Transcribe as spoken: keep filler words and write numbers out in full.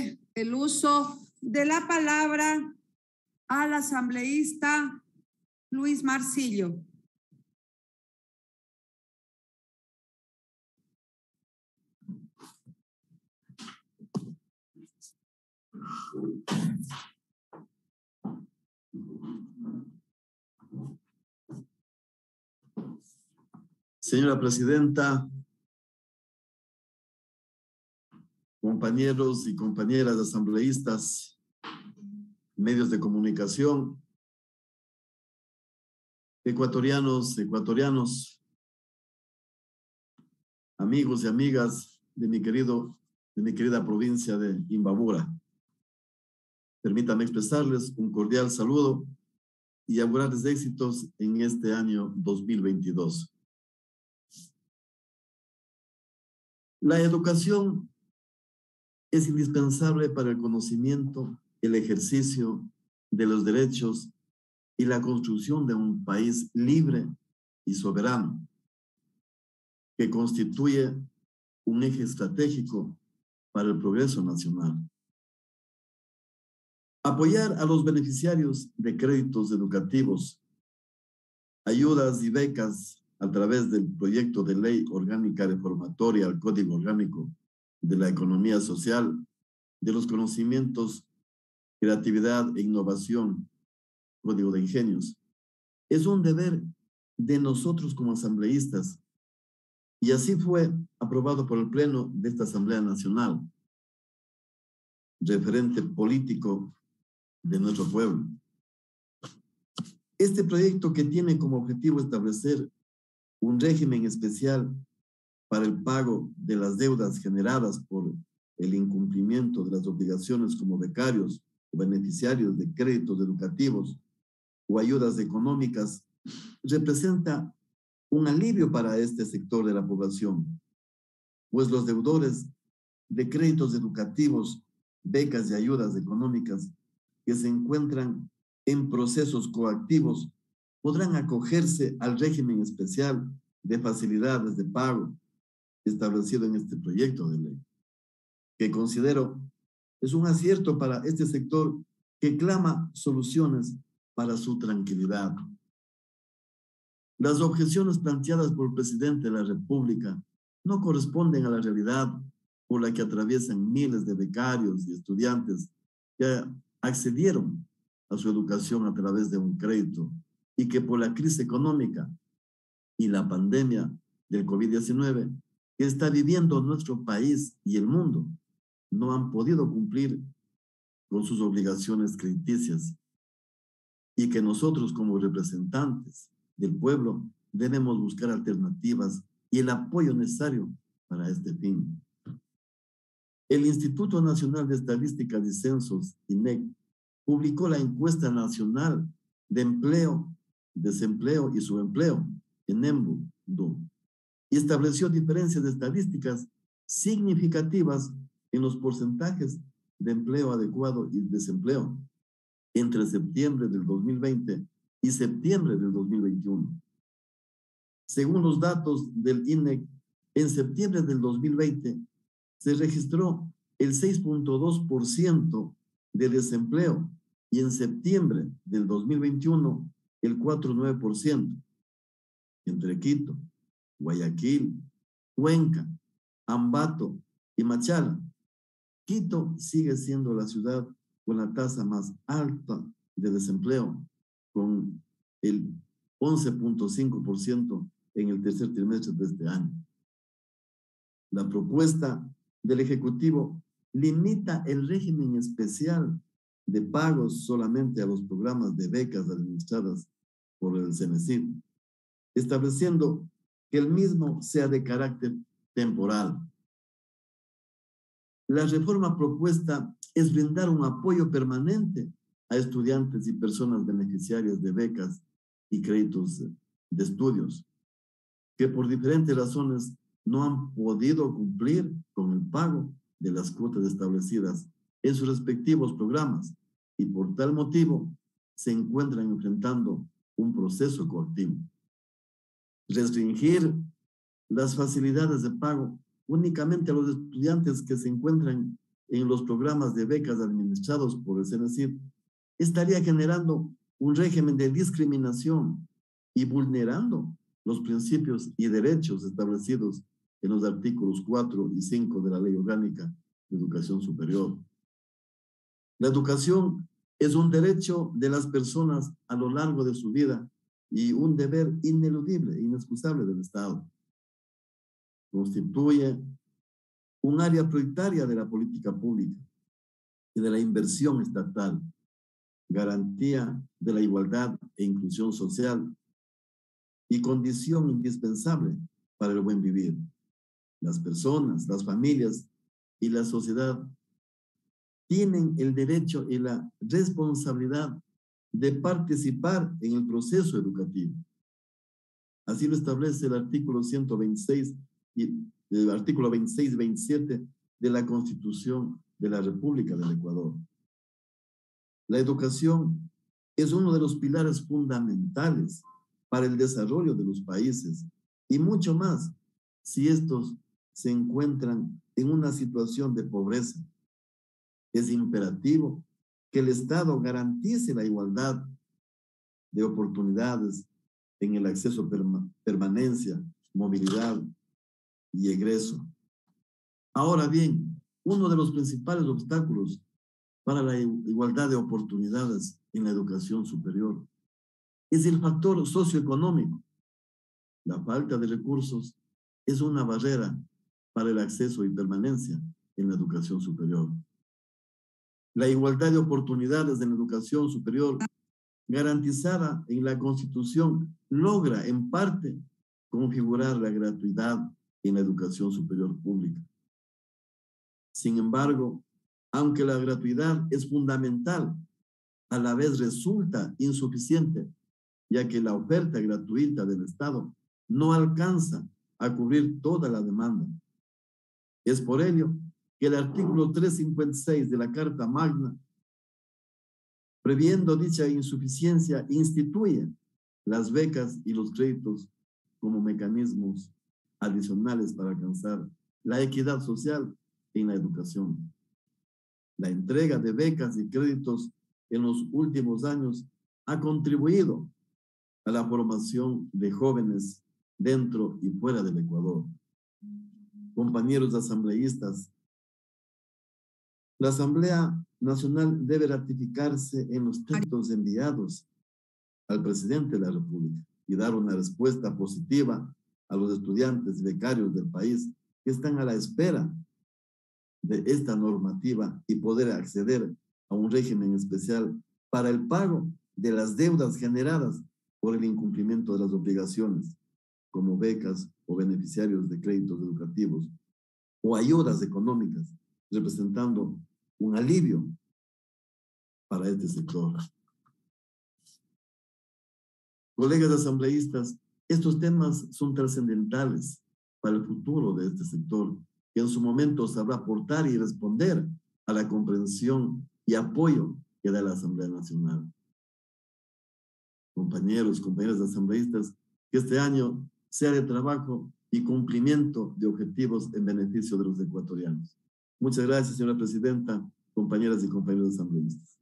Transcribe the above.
cede el uso de la palabra al asambleísta Luis Marcillo. Señora Presidenta, compañeros y compañeras asambleístas, medios de comunicación, ecuatorianos, ecuatorianos, amigos y amigas de mi querido, de mi querida provincia de Imbabura. Permítanme expresarles un cordial saludo y augurarles éxitos en este año dos mil veintidós. La educación es indispensable para el conocimiento, el ejercicio de los derechos y la construcción de un país libre y soberano, que constituye un eje estratégico para el progreso nacional. Apoyar a los beneficiarios de créditos educativos, ayudas y becas a través del proyecto de Ley Orgánica Reformatoria al Código Orgánico de la Economía Social de los Conocimientos, Creatividad e Innovación, Código de Ingenios, es un deber de nosotros como asambleístas, y así fue aprobado por el Pleno de esta Asamblea Nacional, referente político de nuestro pueblo. Este proyecto, que tiene como objetivo establecer un régimen especial para el pago de las deudas generadas por el incumplimiento de las obligaciones como becarios o beneficiarios de créditos educativos o ayudas económicas, representa un alivio para este sector de la población, pues los deudores de créditos educativos, becas y ayudas económicas que se encuentran en procesos coactivos podrán acogerse al régimen especial de facilidades de pago establecido en este proyecto de ley, que considero es un acierto para este sector que clama soluciones para su tranquilidad. Las objeciones planteadas por el presidente de la República no corresponden a la realidad por la que atraviesan miles de becarios y estudiantes que accedieron a su educación a través de un crédito y que por la crisis económica y la pandemia del COVID diecinueve que está viviendo nuestro país y el mundo, no han podido cumplir con sus obligaciones crediticias, y que nosotros como representantes del pueblo debemos buscar alternativas y el apoyo necesario para este fin. El Instituto Nacional de Estadística y Censos, I N E C, publicó la encuesta nacional de empleo, desempleo y subempleo en EMBUDO y estableció diferencias de estadísticas significativas en los porcentajes de empleo adecuado y desempleo entre septiembre del dos mil veinte y septiembre del dos mil veintiuno. Según los datos del I N E C, en septiembre del dos mil veinte se registró el seis punto dos por ciento de desempleo y en septiembre del dos mil veintiuno el cuatro punto nueve por ciento entre Quito, Guayaquil, Cuenca, Ambato y Machala. Quito sigue siendo la ciudad con la tasa más alta de desempleo, con el once punto cinco por ciento en el tercer trimestre de este año. La propuesta del Ejecutivo limita el régimen especial de pagos solamente a los programas de becas administradas por el SENESCYT, estableciendo que el mismo sea de carácter temporal. La reforma propuesta es brindar un apoyo permanente a estudiantes y personas beneficiarias de becas y créditos de estudios que por diferentes razones no han podido cumplir con el pago de las cuotas establecidas en sus respectivos programas y por tal motivo se encuentran enfrentando un proceso coactivo. Restringir las facilidades de pago únicamente a los estudiantes que se encuentran en los programas de becas administrados por el SENESCYT, estaría generando un régimen de discriminación y vulnerando los principios y derechos establecidos en los artículos cuatro y cinco de la Ley Orgánica de Educación Superior. La educación es un derecho de las personas a lo largo de su vida y un deber ineludible, inexcusable del Estado. Constituye un área prioritaria de la política pública y de la inversión estatal, garantía de la igualdad e inclusión social y condición indispensable para el buen vivir. Las personas, las familias y la sociedad tienen el derecho y la responsabilidad de participar en el proceso educativo. Así lo establece el artículo ciento veintiséis y el artículo veintiséis y veintisiete de la Constitución de la República del Ecuador. La educación es uno de los pilares fundamentales para el desarrollo de los países, y mucho más si estos se encuentran en una situación de pobreza. Es imperativo que el Estado garantice la igualdad de oportunidades en el acceso, perma, permanencia, movilidad y egreso. Ahora bien, uno de los principales obstáculos para la igualdad de oportunidades en la educación superior es el factor socioeconómico. La falta de recursos es una barrera para el acceso y permanencia en la educación superior. La igualdad de oportunidades en la educación superior, garantizada en la Constitución, logra en parte configurar la gratuidad en la educación superior pública. Sin embargo, aunque la gratuidad es fundamental, a la vez resulta insuficiente, ya que la oferta gratuita del Estado no alcanza a cubrir toda la demanda. Es por ello que el artículo trescientos cincuenta y seis de la Carta Magna, previendo dicha insuficiencia, instituye las becas y los créditos como mecanismos adicionales para alcanzar la equidad social en la educación. La entrega de becas y créditos en los últimos años ha contribuido a la formación de jóvenes dentro y fuera del Ecuador. Compañeros asambleístas, la Asamblea Nacional debe ratificarse en los textos enviados al presidente de la República y dar una respuesta positiva a los estudiantes becarios del país que están a la espera de esta normativa y poder acceder a un régimen especial para el pago de las deudas generadas por el incumplimiento de las obligaciones, como becas o beneficiarios de créditos educativos o ayudas económicas, representando un alivio para este sector. Colegas asambleístas, estos temas son trascendentales para el futuro de este sector, que en su momento sabrá aportar y responder a la comprensión y apoyo que da la Asamblea Nacional. Compañeros, compañeras asambleístas, que este año sea de trabajo y cumplimiento de objetivos en beneficio de los ecuatorianos. Muchas gracias, señora presidenta, compañeras y compañeros asambleístas.